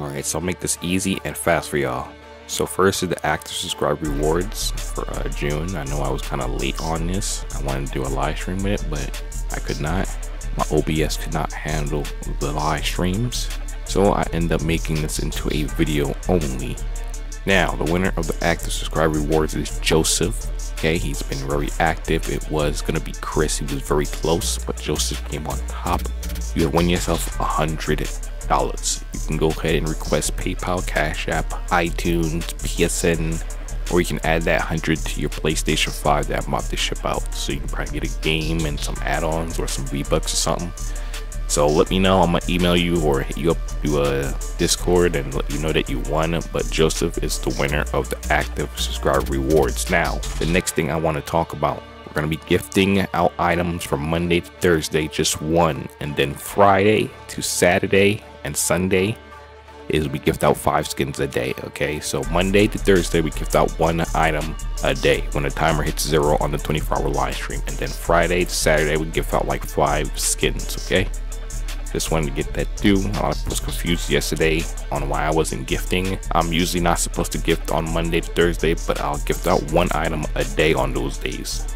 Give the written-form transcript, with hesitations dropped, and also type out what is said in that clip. Alright, so I'll make this easy and fast for y'all. So first is the active subscribe rewards for June. I know I was kind of late on this. I wanted to do a live stream with it, but I could not. My OBS could not handle the live streams. So I end up making this into a video only. Now, the winner of the active subscribe rewards is Joseph. Okay, he's been very active. It was gonna be Chris. He was very close, but Joseph came on top. You have won yourself $100. You can go ahead and request PayPal, Cash App, iTunes, PSN, or you can add that 100 to your PlayStation 5 that month they ship out. So you can probably get a game and some add-ons or some V-Bucks or something. So let me know. I'm gonna email you or hit you up to Discord and let you know that you won. But Joseph is the winner of the active subscriber rewards. Now, the next thing I want to talk about, we're gonna be gifting out items from Monday to Thursday, just one, and then Friday to Saturday and Sunday is we gift out 5 skins a day. Okay, so Monday to Thursday we gift out 1 item a day when the timer hits 0 on the 24-hour live stream, and then Friday to Saturday we gift out like 5 skins. Okay, just wanted to get that through. I was confused yesterday on why I wasn't gifting. I'm usually not supposed to gift on Monday to Thursday, but I'll gift out 1 item a day on those days.